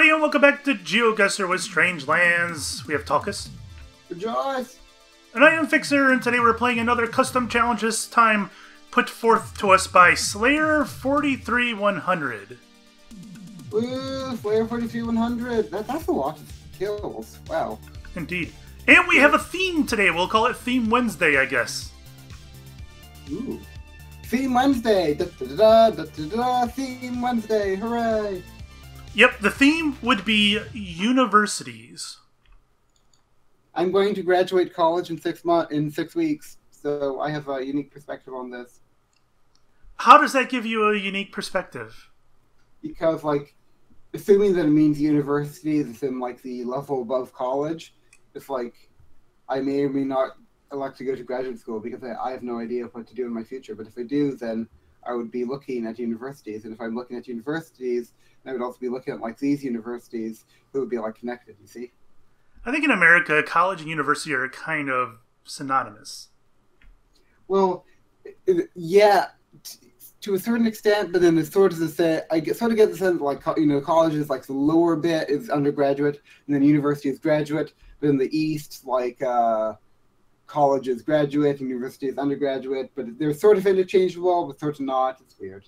everybody, and welcome back to GeoGuessr with Strange Lands. We have Talkus. Jaws. And I am Fixer, and today we're playing another custom challenge, this time put forth to us by Slayer43100. Woo, Slayer43100. That's a lot of kills. Wow. Indeed. And we have a theme today. We'll call it Theme Wednesday, I guess. Ooh. Theme Wednesday. Da da da da da da. Theme Wednesday. Hooray. Yep, the theme would be universities. I'm going to graduate college in 6 weeks, so I have a unique perspective on this. How does that give you a unique perspective? Because, like, assuming that it means university is in, like, the level above college, it's like I may or may not elect to go to graduate school because I have no idea what to do in my future. But if I do, then I would be looking at universities, and if I'm looking at universities, I would also be looking at, like, these universities who would be, like, connected, you see? I think in America, college and university are kind of synonymous. Well, yeah, to a certain extent, but then it's sort of the same. I sort of get the sense, like, you know, college is, like, the lower bit is undergraduate, and then university is graduate, but in the East, like, college is graduate, and university is undergraduate, but they're sort of interchangeable, but sort of not. It's weird.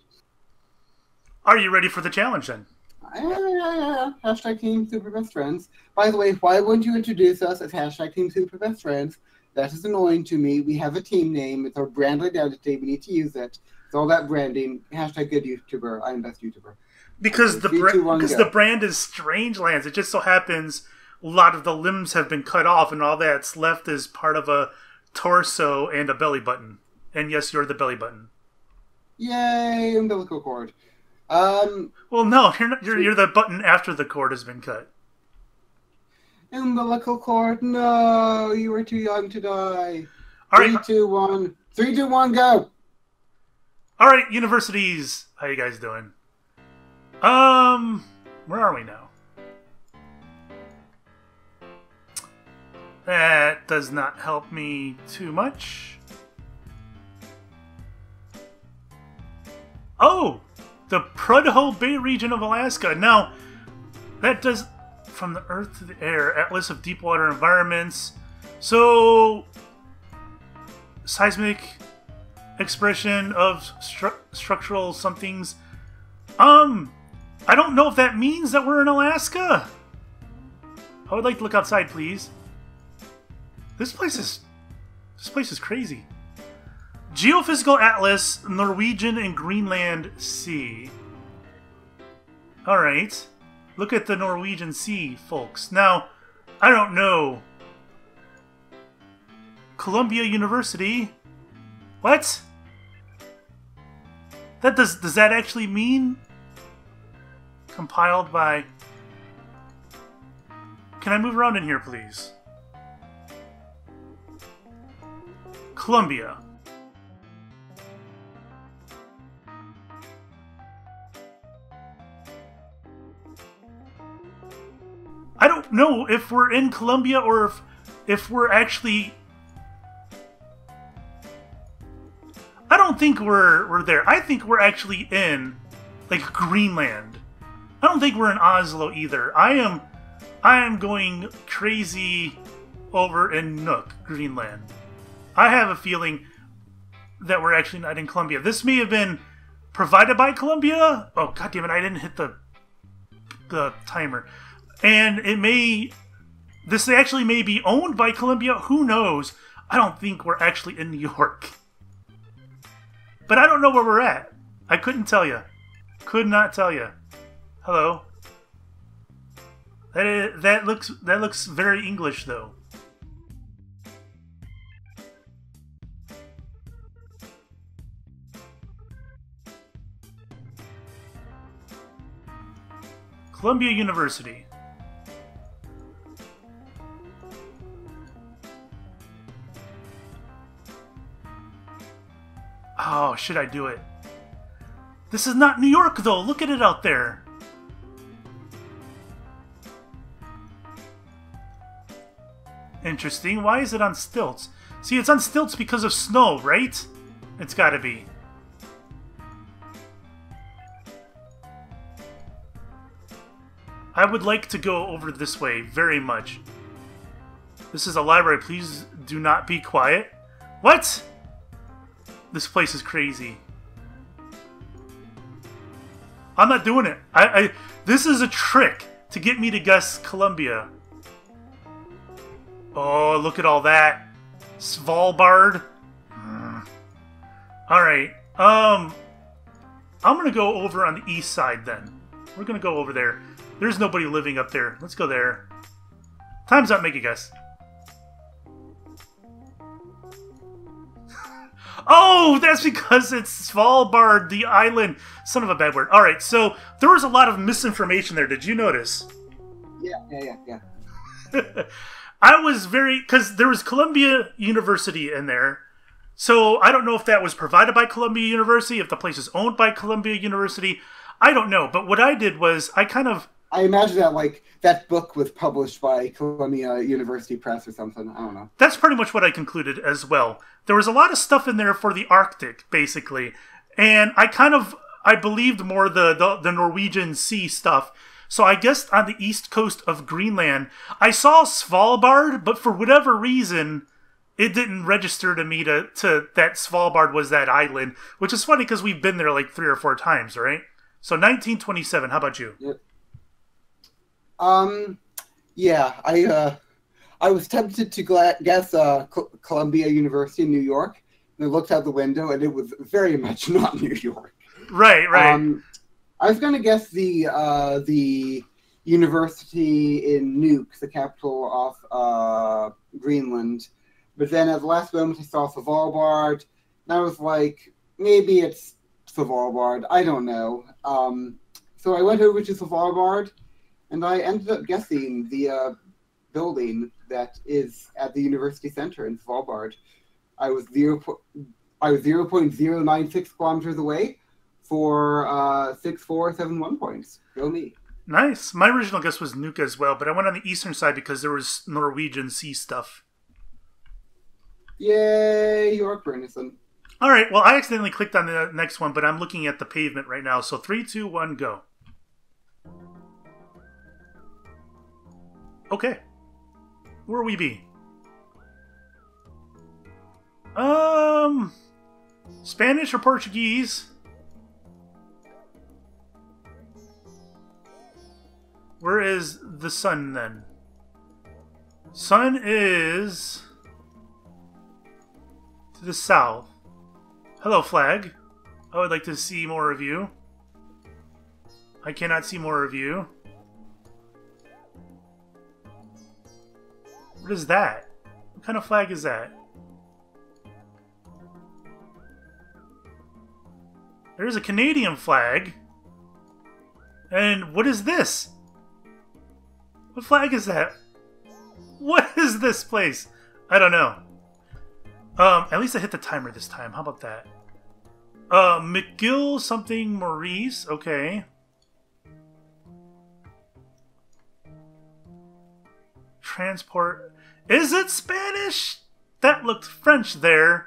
Are you ready for the challenge, then? Yeah. Hashtag Team Super Best Friends. By the way, why wouldn't you introduce us as hashtag Team Super Best Friends? That is annoying to me. We have a team name. It's our brand identity. We need to use it. It's all that branding. Hashtag good YouTuber. I'm best YouTuber. Because the brand is Strange Lands. It just so happens a lot of the limbs have been cut off, and all that's left is part of a torso and a belly button. And yes, you're the belly button. Yay, umbilical cord. Well, no, you're the button after the cord has been cut. Umbilical cord, no, you were too young to die. All right. 3, 2, 1. 3, 2, 1, go. All right, universities. How you guys doing? Where are we now? That does not help me too much. Oh. The Prudhoe Bay region of Alaska. Now, that does from the earth to the air, atlas of deep water environments. So, seismic expression of structural somethings. I don't know if that means that we're in Alaska. I would like to look outside, please. This place is crazy. Geophysical Atlas, Norwegian and Greenland Sea. Alright. Look at the Norwegian Sea, folks. Now, I don't know. Columbia University. What? That does that actually mean? Compiled by... Can I move around in here, please? Columbia. I don't know if we're in Columbia or if we're actually... I don't think we're there. I think we're actually in, like, Greenland. I don't think we're in Oslo either. I am going crazy over in Nuuk, Greenland. I have a feeling that we're actually not in Columbia. This may have been provided by Columbia. Oh, goddammit, I didn't hit the timer. And it may... This actually may be owned by Columbia. Who knows? I don't think we're actually in New York. But I don't know where we're at. I couldn't tell you. Could not tell you. Hello. That looks very English, though. Columbia University. Oh, should I do it? This is not New York, though. Look at it out there. Interesting. Why is it on stilts? See, it's on stilts because of snow, right? It's gotta be. I would like to go over this way very much. This is a library. Please do not be quiet. What? This place is crazy. I'm not doing it. This is a trick to get me to guess Columbia. Oh, look at all that. Svalbard. Alright. I'm going to go over on the east side then. We're going to go over there. There's nobody living up there. Let's go there. Time's up. Make a guess. Oh, that's because it's Svalbard, the island. Son of a bad word. All right, so there was a lot of misinformation there. Did you notice? Yeah. I was because there was Columbia University in there. So I don't know if that was provided by Columbia University, if the place is owned by Columbia University. I don't know. But what I did was I kind of... I imagine that, like, that book was published by Columbia University Press or something. I don't know. That's pretty much what I concluded as well. There was a lot of stuff in there for the Arctic, basically. And I kind of, I believed more the Norwegian sea stuff. So I guessed on the east coast of Greenland. I saw Svalbard, but for whatever reason, it didn't register to me that Svalbard was that island. Which is funny because we've been there like 3 or 4 times, right? So 1927, how about you? Yep. Yeah, I was tempted to guess Columbia University in New York, and I looked out the window, and it was very much not New York. Right, right. I was going to guess the university in Nuuk, the capital of Greenland, but then at the last moment I saw Svalbard, and I was like, maybe it's Svalbard, I don't know. So I went over to Svalbard, and I ended up guessing the building that is at the University Center in Svalbard. I was 0.096 kilometers away for 6471 points. Go me. Nice. My original guess was Nuuk as well, but I went on the eastern side because there was Norwegian sea stuff. Yay, York Bernison. All right. Well, I accidentally clicked on the next one, but I'm looking at the pavement right now. So 3, 2, 1, go. Okay. Where we be? Spanish or Portuguese? Where is the sun then? Sun is to the south. Hello, flag. I would like to see more of you. I cannot see more of you. What is that? What kind of flag is that? There's a Canadian flag. And what is this? What flag is that? What is this place? I don't know. At least I hit the timer this time. How about that? McGill something Maurice. Okay. Transport. Is it Spanish? That looked French there.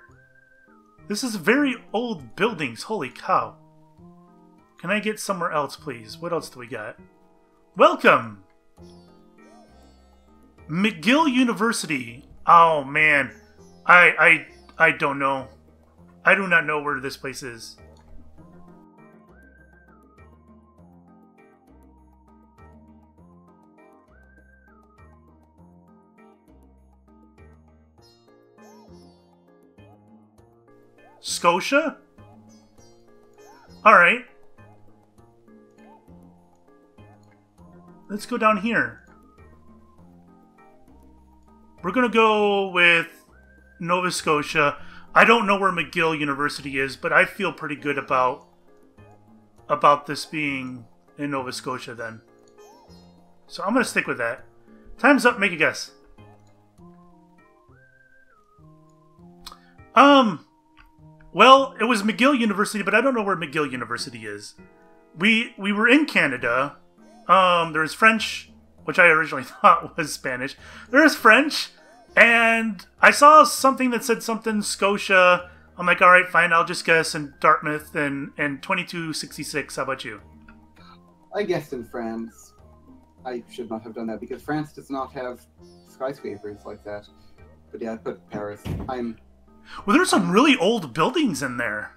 This is very old buildings. Holy cow. Can I get somewhere else, please? What else do we got? Welcome! McGill University. Oh, man. I don't know. I do not know where this place is. Scotia? Alright. Let's go down here. We're gonna go with Nova Scotia. I don't know where McGill University is, but I feel pretty good about this being in Nova Scotia then. So I'm gonna stick with that. Time's up, make a guess. Well, it was McGill University, but I don't know where McGill University is. We were in Canada. There was French, which I originally thought was Spanish. There is French, and I saw something that said something Scotia. I'm like, all right, fine, I'll just guess in Dartmouth and 2266. How about you? I guessed in France. I should not have done that because France does not have skyscrapers like that. But yeah, I put Paris. Well, there's some really old buildings in there.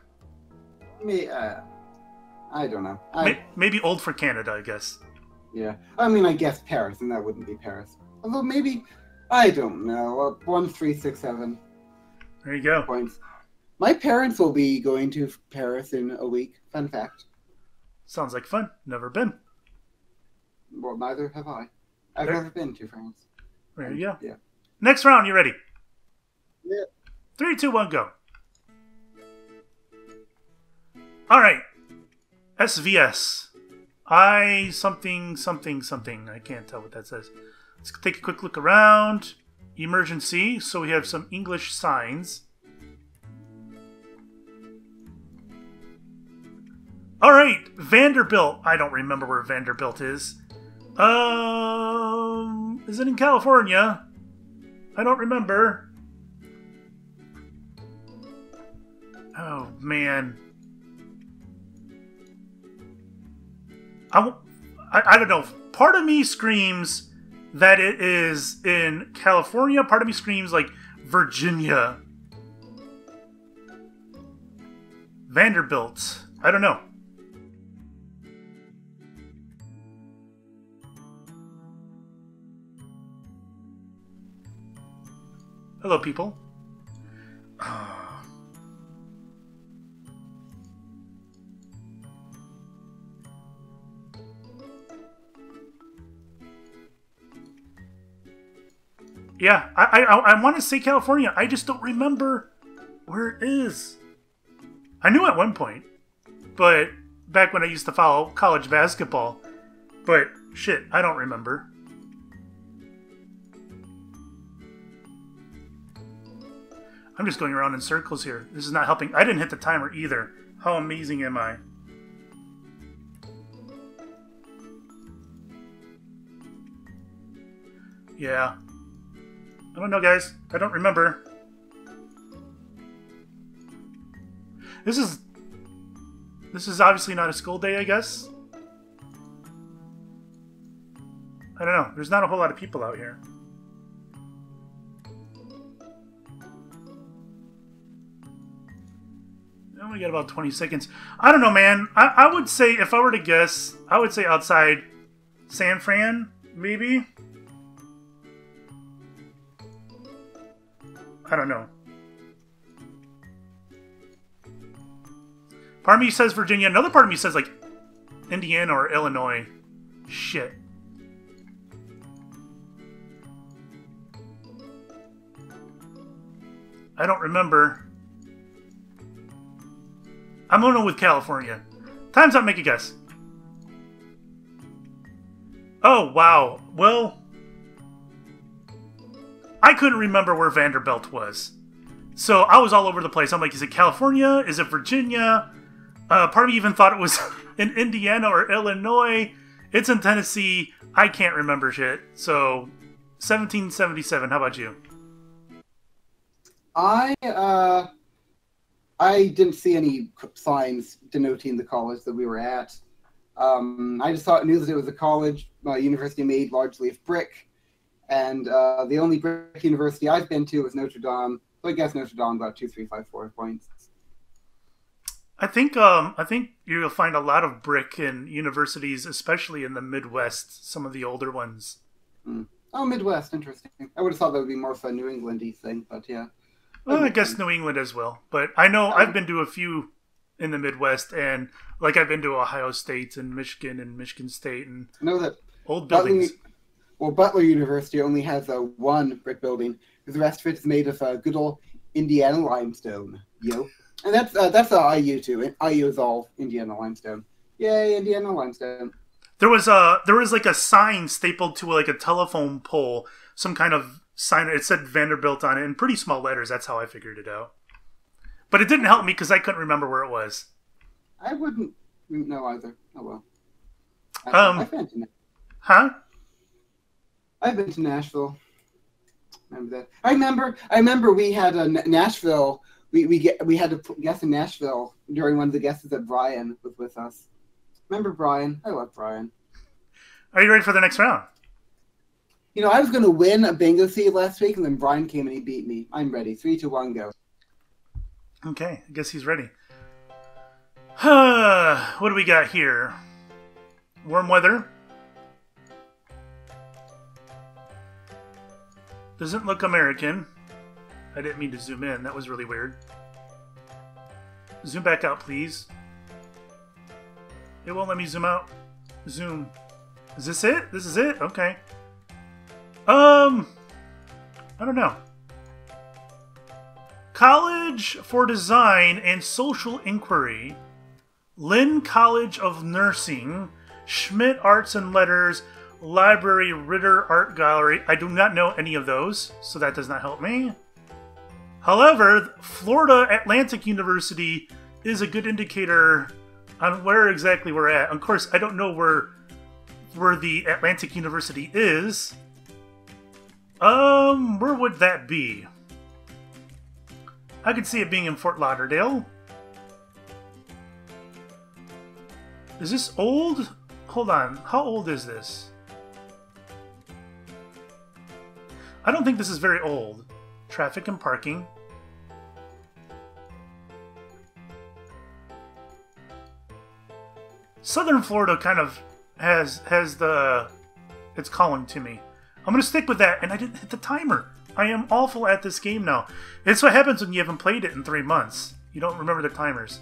I don't know. Maybe old for Canada, I guess. Yeah. I mean, I guess Paris, and that wouldn't be Paris. Although maybe, I don't know, 1367. There you go. Points. My parents will be going to Paris in a week. Fun fact. Sounds like fun. Never been. Well, neither have I. I've never been to France. There you go. Yeah. Next round, you ready? Yeah. 3, 2, 1, go. All right. SVS. I something, something, something. I can't tell what that says. Let's take a quick look around. Emergency. So we have some English signs. All right. Vanderbilt. I don't remember where Vanderbilt is. Is it in California? I don't remember. Oh, man. I don't know. Part of me screams that it is in California. Part of me screams like Virginia. Vanderbilt. I don't know. Hello, people. Yeah, I want to say California. I just don't remember where it is. I knew at one point, but back when I used to follow college basketball. But shit, I don't remember. I'm just going around in circles here. This is not helping. I didn't hit the timer either. How amazing am I? Yeah. I don't know, guys. I don't remember. This is obviously not a school day, I guess. I don't know. There's not a whole lot of people out here. We got about 20 seconds. I don't know, man. I would say, if I were to guess, I would say outside San Fran, maybe? I don't know. Part of me says Virginia. Another part of me says, like, Indiana or Illinois. Shit. I don't remember. I'm going with California. Time's up, make a guess. Oh, wow. Well, I couldn't remember where Vanderbilt was. So I was all over the place. I'm like, is it California? Is it Virginia? Part of me even thought it was in Indiana or Illinois. It's in Tennessee. I can't remember shit. So 1777. How about you? I didn't see any signs denoting the college that we were at. I just knew that it was a college, a university made largely of brick. And the only brick university I've been to was Notre Dame. So I guess Notre Dame got 2, 3, 5, 4 points. I think you'll find a lot of brick in universities, especially in the Midwest, some of the older ones. Mm. Oh, Midwest, interesting. I would have thought that would be more of a New England-y thing, but yeah. Well, I guess New England as well, but I know I've been to a few in the Midwest, and like I've been to Ohio State and Michigan State, and I know that old buildings. Butler University only has one brick building. The rest of it is made of good old Indiana limestone, yo. And that's IU too. And IU is all Indiana limestone. Yay, Indiana limestone. There was like a sign stapled to like a telephone pole, some kind of sign. It said Vanderbilt on it in pretty small letters. That's how I figured it out. But it didn't help me because I couldn't remember where it was. I wouldn't know either. Oh, well. I've been to Nashville. Huh? I've been to Nashville. Remember that? I remember we had a Nashville. We had to guess in Nashville during one of the guesses that Brian was with us. Remember Brian? I love Brian. Are you ready for the next round? You know, I was going to win a bingo seed last week, and then Brian came and he beat me. I'm ready. 3, 2, 1, go. Okay, I guess he's ready. What do we got here? Warm weather. Doesn't look American. I didn't mean to zoom in. That was really weird. Zoom back out, please. It won't let me zoom out. Zoom. Is this it? This is it? Okay. I don't know. College for Design and Social Inquiry, Lynn College of Nursing, Schmidt Arts and Letters, Library, Ritter Art Gallery. I do not know any of those, so that does not help me. However, Florida Atlantic University is a good indicator on where exactly we're at. Of course, I don't know where the Atlantic University is. Where would that be? I could see it being in Fort Lauderdale. Is this old? Hold on, how old is this? I don't think this is very old. Traffic and parking. Southern Florida kind of has the... It's calling to me. I'm going to stick with that, and I didn't hit the timer. I am awful at this game now. It's what happens when you haven't played it in 3 months. You don't remember the timers.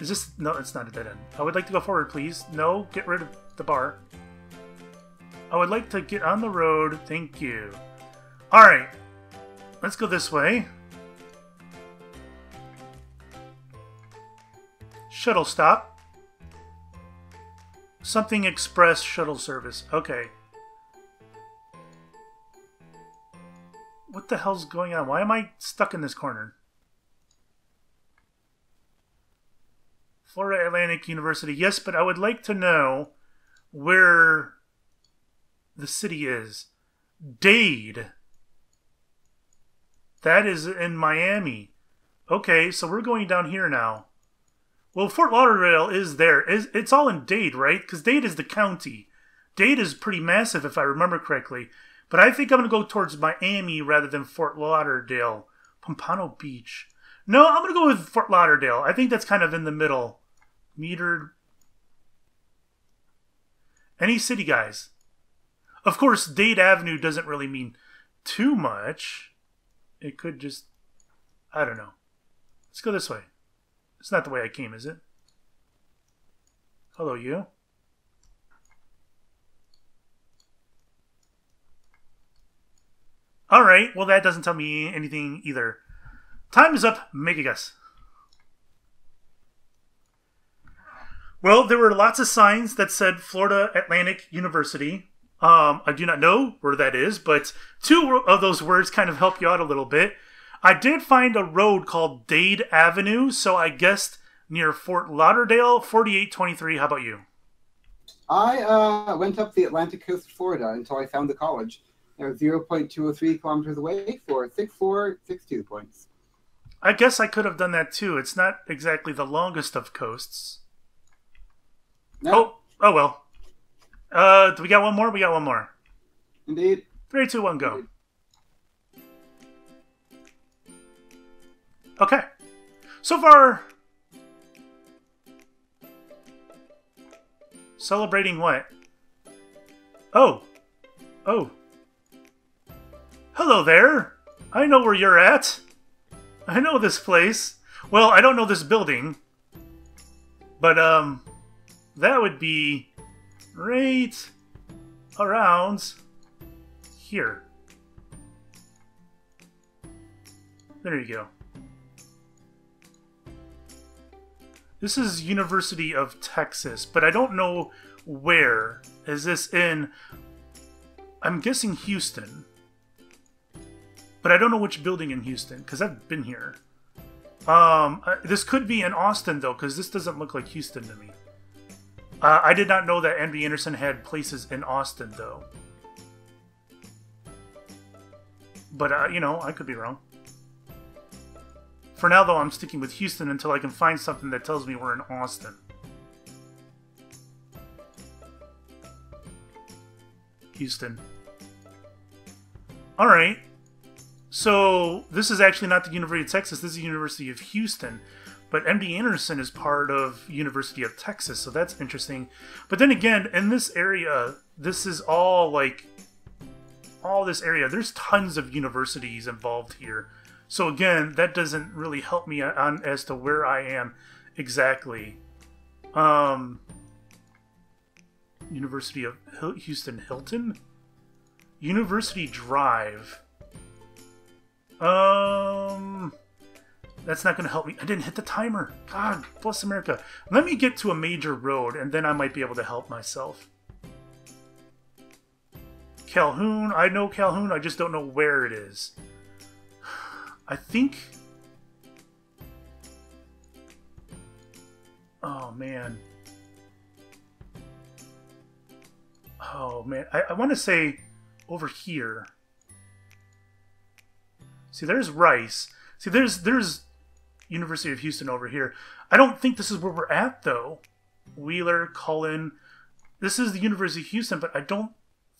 Is this... No, it's not a dead end. I would like to go forward, please. No, get rid of the bar. I would like to get on the road. Thank you. Alright. Let's go this way. Shuttle stop. Something express shuttle service. Okay. What the hell's going on? Why am I stuck in this corner? Florida Atlantic University. Yes, but I would like to know where the city is. Dade. That is in Miami. Okay, so we're going down here now. Well, Fort Lauderdale is there. It's all in Dade, right? Because Dade is the county. Dade is pretty massive, if I remember correctly. But I think I'm going to go towards Miami rather than Fort Lauderdale. Pompano Beach. No, I'm going to go with Fort Lauderdale. I think that's kind of in the middle. Metered. Any city, guys? Of course, Dade Avenue doesn't really mean too much. It could just... I don't know. Let's go this way. It's not the way I came, is it? Hello, you. Alright, well that doesn't tell me anything either. Time is up. Make a guess. Well, there were lots of signs that said Florida Atlantic University. I do not know where that is, but two of those words kind of help you out a little bit. I did find a road called Dade Avenue, so I guessed near Fort Lauderdale, 4823. How about you? I went up the Atlantic coast of Florida until I found the college. They were 0.203 kilometers away for 6462 points. I guess I could have done that too. It's not exactly the longest of coasts. No. Oh well. Do we got one more? We got one more. Indeed. 3, 2, 1, go. Indeed. Okay, so far, celebrating what? Oh, hello there. I know where you're at. I know this place. Well, I don't know this building, but that would be right around here. There you go. This is University of Texas, but I don't know where. Is this in... I'm guessing Houston. But I don't know which building in Houston, because I've been here. This could be in Austin, though, because this doesn't look like Houston to me. I did not know that MD Anderson had places in Austin, though. But, you know, I could be wrong. For now, though, I'm sticking with Houston until I can find something that tells me we're in Austin. Houston. Alright. So, this is actually not the University of Texas, this is the University of Houston. But MD Anderson is part of University of Texas, so that's interesting. But then again, in this area, this is all, like, all this area. There's tons of universities involved here. So again, that doesn't really help me on as to where I am exactly. University of Houston Hilton? University Drive. That's not going to help me. I didn't hit the timer. God, bless America. Let me get to a major road, and then I might be able to help myself. Calhoun. I know Calhoun. I just don't know where it is. I think... Oh, man. Oh, man. I want to say over here. See, there's Rice. See, there's University of Houston over here. I don't think this is where we're at, though. Wheeler, Cullen. This is the University of Houston, but I don't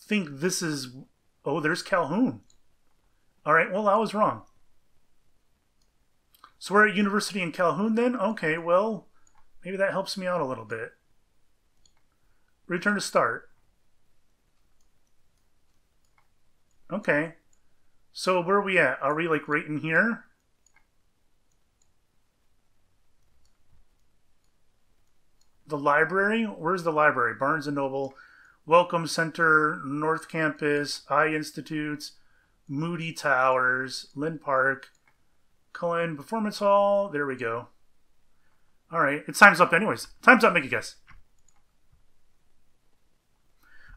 think this is... Oh, there's Calhoun. All right, well, I was wrong. So we're at University in Calhoun then? Okay, well, maybe that helps me out a little bit. Return to start. Okay. So where are we at? Are we, like, right in here? The library? Where's the library? Barnes & Noble, Welcome Center, North Campus, Eye Institutes, Moody Towers, Lynn Park... Cullen Performance Hall. There we go. All right. It's time's up anyways. Time's up. Make a guess.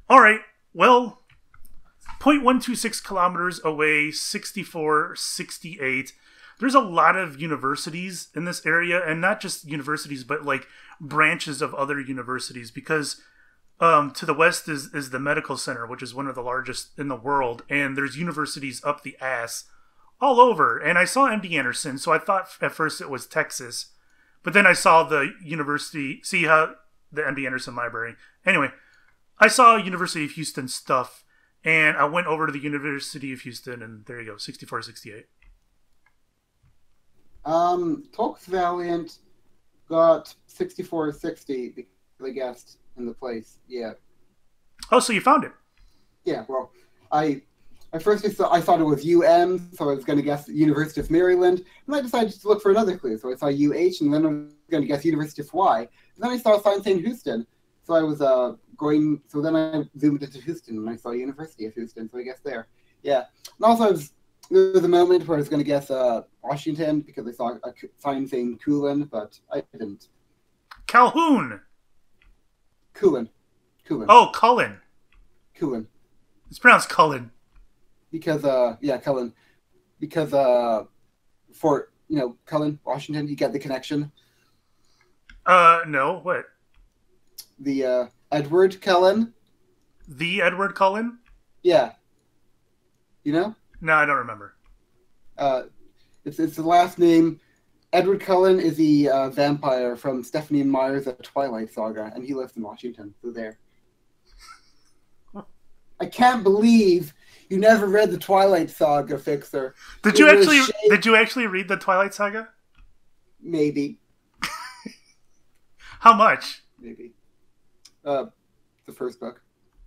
All right. Well, 0.126 kilometers away, 64, 68. There's a lot of universities in this area, and not just universities, but like branches of other universities, because to the west is the medical center, which is one of the largest in the world. And there's universities up the ass all over. And I saw MD Anderson, so I thought at first it was Texas. But then I saw the university, see how the MD Anderson library. Anyway, I saw University of Houston stuff, and I went over to the University of Houston, and there you go, 64, 68. Talks Valiant got 64, 60 because I guessed in the place. Yeah. Oh, so you found it? Yeah. Well, at first I thought it was UM, so I was going to guess University of Maryland. And I decided to look for another clue. So I saw UH, and then I was going to guess University of Y. And then I saw a sign saying Houston. So I was going, so then I zoomed into Houston, and I saw University of Houston. So I guessed there. Yeah. And also there was a moment where I was going to guess Washington, because I saw a sign saying Cullen, but I didn't. Calhoun. Cullen. Cullen. Oh, Cullen. Cullen. It's pronounced Cullen. Because, yeah, Cullen, because, Fort, you know, Cullen, Washington, you get the connection? No, what? The, Edward Cullen. The Edward Cullen? Yeah. You know? No, I don't remember. It's the last name. Edward Cullen is the, vampire from Stephenie Meyer's Twilight Saga, and he lives in Washington, so there. I can't believe... You never read the Twilight Saga, Fixer. Did you actually read the Twilight Saga? Maybe. How much? Maybe. The first book.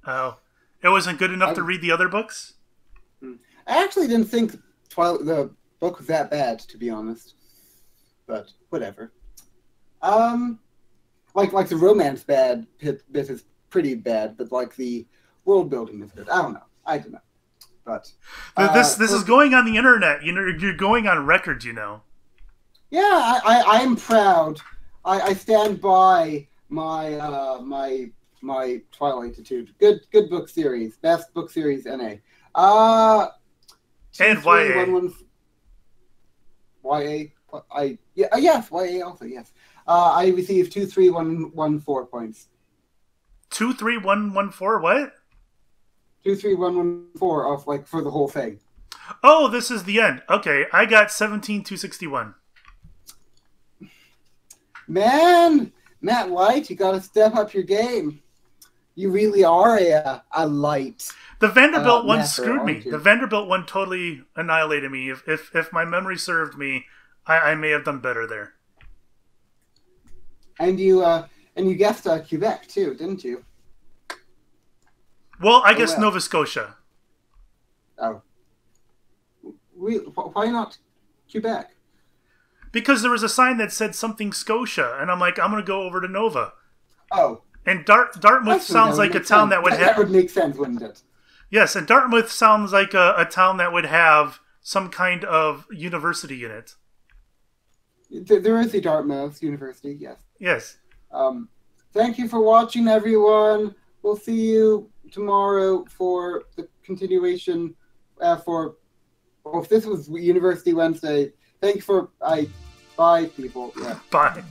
Oh, it wasn't good enough to read the other books. I actually didn't think the book was that bad, to be honest. But whatever. Like the romance bit is pretty bad, but like the world building is good. I don't know. I don't know. But this is going on the internet. You know, you're going on record. You know. Yeah, I'm proud. I stand by my my Twilightitude. Good book series. Best book series. NA. And YA. I yes. YA also yes. I received 23114 points. 23114. What? 23114 off, like, for the whole thing. Oh, this is the end. Okay, I got 17,261. Man, Matt Light, you got to step up your game. You really are a light. The Vanderbilt one screwed me. The Vanderbilt one totally annihilated me. If my memory served me, I may have done better there. And you guessed Quebec too, didn't you? Well, I guessed Nova Scotia. Oh, why not Quebec? Because there was a sign that said something Scotia, and I'm like, I'm gonna go over to Nova. Oh. And Dartmouth sounds like a town that would have... That would make sense, wouldn't it? Yes, and Dartmouth sounds like a town that would have some kind of university in it. There is a Dartmouth University, yes. Yes. Thank you for watching, everyone. We'll see you tomorrow for the continuation for... Well, if this was University Wednesday, thanks for... Bye, people. Yeah. Bye.